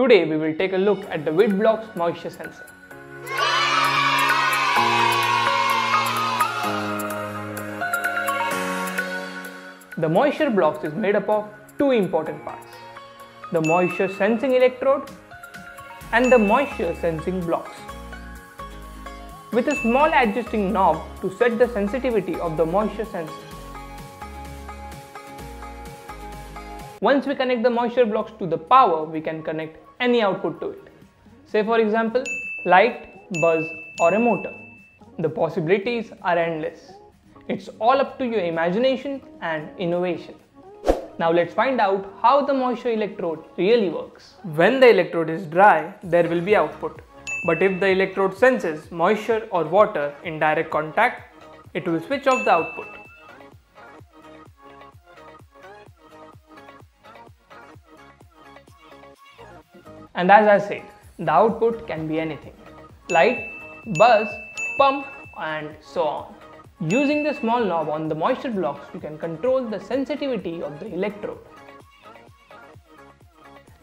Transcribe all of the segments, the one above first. Today we will take a look at the WitBlox moisture sensor. The moisture blocks is made up of two important parts, the moisture sensing electrode and the moisture sensing blocks. With a small adjusting knob to set the sensitivity of the moisture sensor. Once we connect the moisture blocks to the power, we can connect any output to it. Say for example, light, buzz or a motor. The possibilities are endless. It's all up to your imagination and innovation. Now let's find out how the moisture electrode really works. When the electrode is dry, there will be output. But if the electrode senses moisture or water in direct contact, it will switch off the output. And as I said, the output can be anything. Light, buzz, pump and so on. Using the small knob on the moisture blocks, you can control the sensitivity of the electrode.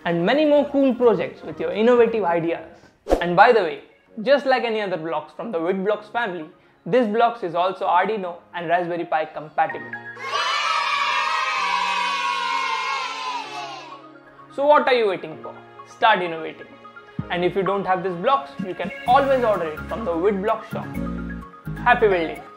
And many more cool projects with your innovative ideas. And by the way, just like any other blocks from the WitBlox family, this blocks is also Arduino and Raspberry Pi compatible. So what are you waiting for? Start innovating. And if you don't have this blocks, you can always order it from the WitBlox shop. Happy building!